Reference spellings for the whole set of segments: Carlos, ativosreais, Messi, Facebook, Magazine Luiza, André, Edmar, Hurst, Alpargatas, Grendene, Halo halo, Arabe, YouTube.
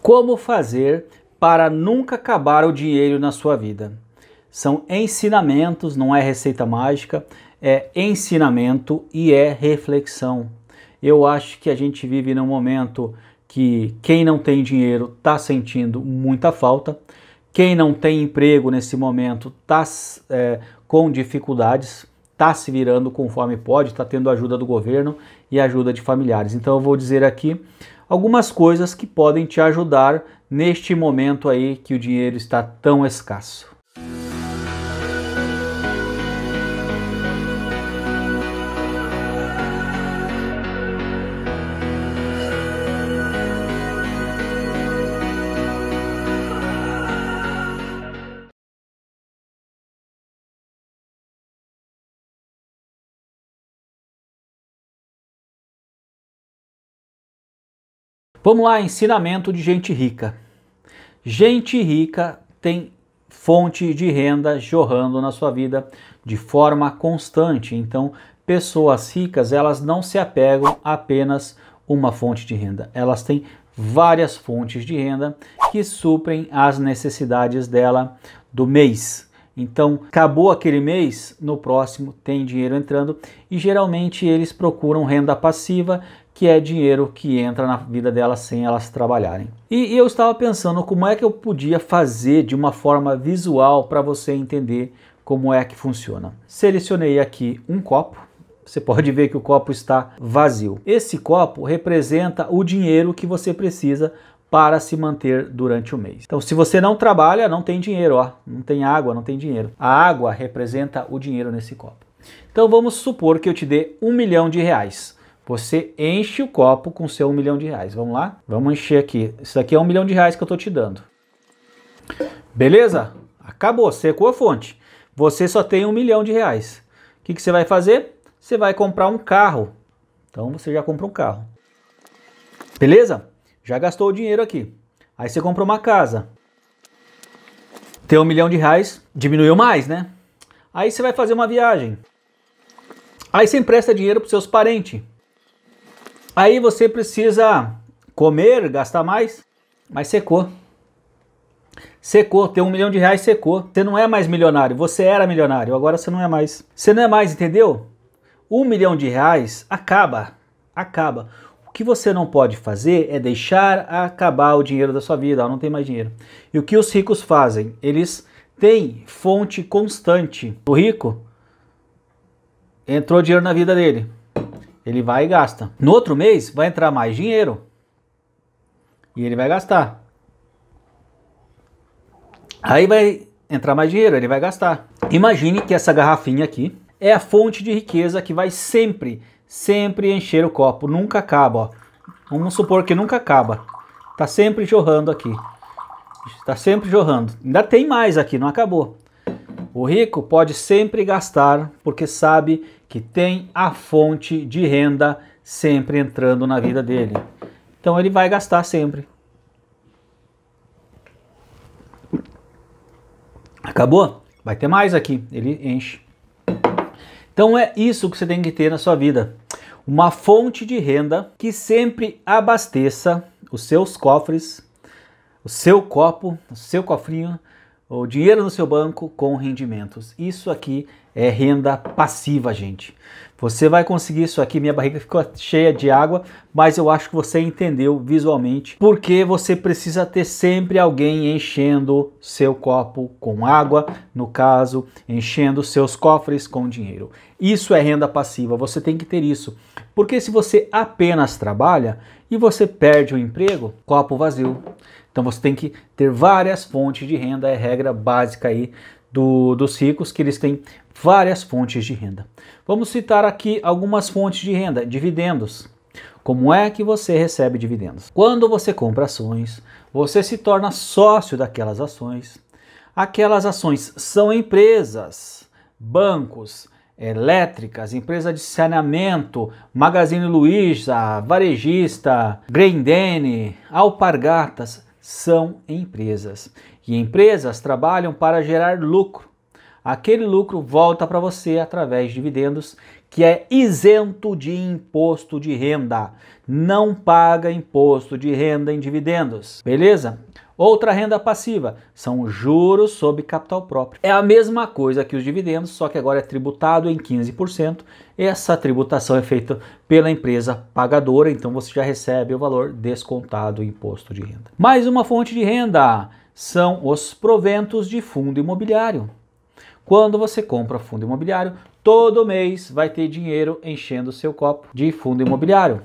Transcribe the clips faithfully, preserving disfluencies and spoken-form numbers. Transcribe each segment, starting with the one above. Como fazer para nunca acabar o dinheiro na sua vida. São ensinamentos, não é receita mágica, é ensinamento e é reflexão. Eu acho que a gente vive num momento que quem não tem dinheiro está sentindo muita falta, quem não tem emprego nesse momento está é, com dificuldades, está se virando conforme pode, está tendo ajuda do governo e ajuda de familiares. Então eu vou dizer aqui algumas coisas que podem te ajudar neste momento aí que o dinheiro está tão escasso. Vamos lá, ensinamento de gente rica. Gente rica tem fonte de renda jorrando na sua vida de forma constante. Então, pessoas ricas, elas não se apegam a apenas uma fonte de renda. Elas têm várias fontes de renda que suprem as necessidades dela do mês. Então, acabou aquele mês, no próximo tem dinheiro entrando e geralmente eles procuram renda passiva, que é dinheiro que entra na vida delas sem elas trabalharem. E, e eu estava pensando como é que eu podia fazer de uma forma visual para você entender como é que funciona. Selecionei aqui um copo, você pode ver que o copo está vazio. Esse copo representa o dinheiro que você precisa para se manter durante o mês. Então, se você não trabalha, não tem dinheiro, ó. Não tem água, não tem dinheiro. A água representa o dinheiro nesse copo. Então, vamos supor que eu te dê um milhão de reais. Você enche o copo com seu um milhão de reais. Vamos lá? Vamos encher aqui. Isso daqui é um milhão de reais que eu estou te dando. Beleza? Acabou, secou a fonte. Você só tem um milhão de reais. O que, que você vai fazer? Você vai comprar um carro. Então você já comprou um carro. Beleza? Já gastou o dinheiro aqui. Aí você comprou uma casa. Tem um milhão de reais, diminuiu mais, né? Aí você vai fazer uma viagem. Aí você empresta dinheiro para seus parentes. Aí você precisa comer, gastar mais, mas secou. Secou, ter um milhão de reais secou. Você não é mais milionário, você era milionário, agora você não é mais. Você não é mais, entendeu? Um milhão de reais acaba, acaba. O que você não pode fazer é deixar acabar o dinheiro da sua vida, ó, não tem mais dinheiro. E o que os ricos fazem? Eles têm fonte constante. O rico, entrou dinheiro na vida dele. Ele vai e gasta. No outro mês vai entrar mais dinheiro e ele vai gastar. Aí vai entrar mais dinheiro, ele vai gastar. Imagine que essa garrafinha aqui é a fonte de riqueza que vai sempre, sempre encher o copo. Nunca acaba, ó. Vamos supor que nunca acaba. Tá sempre jorrando aqui. Tá sempre jorrando. Ainda tem mais aqui, não acabou. O rico pode sempre gastar porque sabe que tem a fonte de renda sempre entrando na vida dele. Então ele vai gastar sempre. Acabou? Vai ter mais aqui. Ele enche. Então é isso que você tem que ter na sua vida. Uma fonte de renda que sempre abasteça os seus cofres, o seu copo, o seu cofrinho, o dinheiro no seu banco com rendimentos. Isso aqui é renda passiva, gente. Você vai conseguir isso aqui. Minha barriga ficou cheia de água, mas eu acho que você entendeu visualmente porque você precisa ter sempre alguém enchendo seu copo com água, no caso, enchendo seus cofres com dinheiro. Isso é renda passiva, você tem que ter isso. Porque se você apenas trabalha e você perde o emprego, copo vazio. Então você tem que ter várias fontes de renda, é regra básica aí do, dos ricos, que eles têm várias fontes de renda. Vamos citar aqui algumas fontes de renda, dividendos. Como é que você recebe dividendos? Quando você compra ações, você se torna sócio daquelas ações. Aquelas ações são empresas, bancos, elétricas, empresa de saneamento, Magazine Luiza, varejista, Grendene, Alpargatas. São empresas. E empresas trabalham para gerar lucro. aquele lucro volta para você através de dividendos, que é isento de imposto de renda. Não paga imposto de renda em dividendos, beleza? Outra renda passiva são juros sobre capital próprio. É a mesma coisa que os dividendos, só que agora é tributado em quinze por cento. Essa tributação é feita pela empresa pagadora, então você já recebe o valor descontado em imposto de renda. Mais uma fonte de renda são os proventos de fundo imobiliário. Quando você compra fundo imobiliário, todo mês vai ter dinheiro enchendo o seu copo de fundo imobiliário.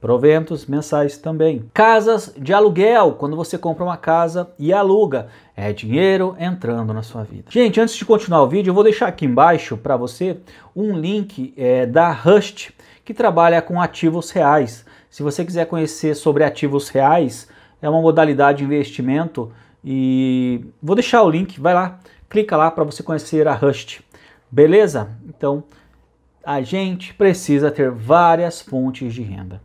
Proventos mensais também. Casas de aluguel, quando você compra uma casa e aluga, é dinheiro entrando na sua vida. Gente, antes de continuar o vídeo, eu vou deixar aqui embaixo para você um link é, da Hurst, que trabalha com ativos reais. Se você quiser conhecer sobre ativos reais, é uma modalidade de investimento, e vou deixar o link, vai lá. Clica lá para você conhecer a Hurst, beleza? Então, a gente precisa ter várias fontes de renda.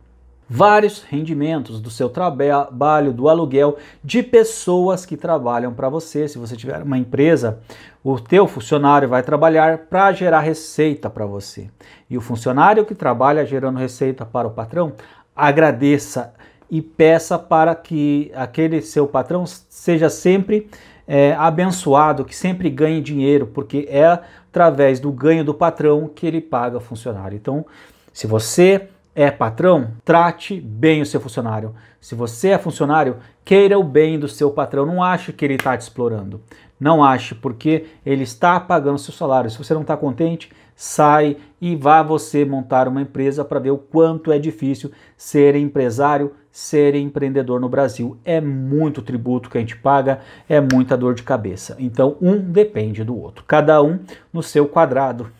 Vários rendimentos do seu trabalho, do aluguel, de pessoas que trabalham para você. Se você tiver uma empresa, o teu funcionário vai trabalhar para gerar receita para você. E o funcionário que trabalha gerando receita para o patrão, agradeça e peça para que aquele seu patrão seja sempre... É, abençoado, que sempre ganhe dinheiro, porque é através do ganho do patrão que ele paga o funcionário. Então, se você é patrão, trate bem o seu funcionário. Se você é funcionário, queira o bem do seu patrão. Não ache que ele está te explorando. Não ache, porque ele está pagando o seu salário. Se você não está contente, sai e vá você montar uma empresa para ver o quanto é difícil ser empresário, ser empreendedor no Brasil. É muito tributo que a gente paga, é muita dor de cabeça. Então, um depende do outro, cada um no seu quadrado.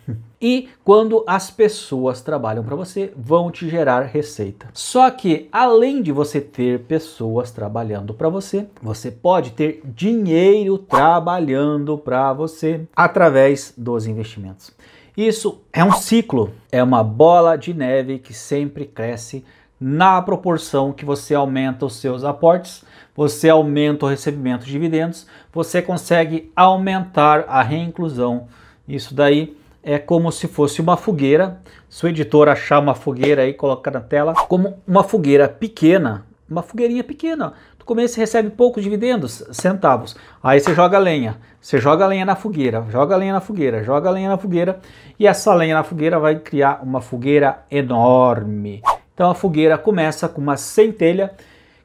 E quando as pessoas trabalham para você, vão te gerar receita. Só que, além de você ter pessoas trabalhando para você, você pode ter dinheiro trabalhando para você através dos investimentos. Isso é um ciclo, é uma bola de neve que sempre cresce na proporção que você aumenta os seus aportes, você aumenta o recebimento de dividendos, você consegue aumentar a reinclusão. Isso daí é como se fosse uma fogueira. Se o editor achar uma fogueira aí, colocar na tela, como uma fogueira pequena, uma fogueirinha pequena. No começo você recebe poucos dividendos, centavos. Aí você joga lenha, você joga lenha na fogueira, joga lenha na fogueira, joga lenha na fogueira, e essa lenha na fogueira vai criar uma fogueira enorme. Então a fogueira começa com uma centelha.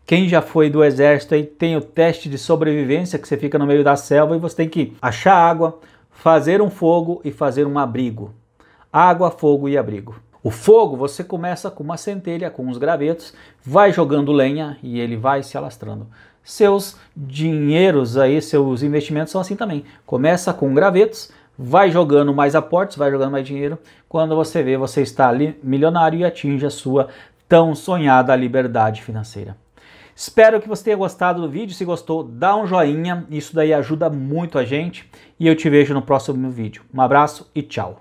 Quem já foi do exército aí tem o teste de sobrevivência, que você fica no meio da selva e você tem que achar água, fazer um fogo e fazer um abrigo. Água, fogo e abrigo. O fogo, você começa com uma centelha, com uns gravetos, vai jogando lenha e ele vai se alastrando. Seus dinheiros aí, seus investimentos são assim também. Começa com gravetos, vai jogando mais aportes, vai jogando mais dinheiro. Quando você vê, você está ali milionário e atinge a sua tão sonhada liberdade financeira. Espero que você tenha gostado do vídeo. Se gostou, dá um joinha. Isso daí ajuda muito a gente. E eu te vejo no próximo vídeo. Um abraço e tchau.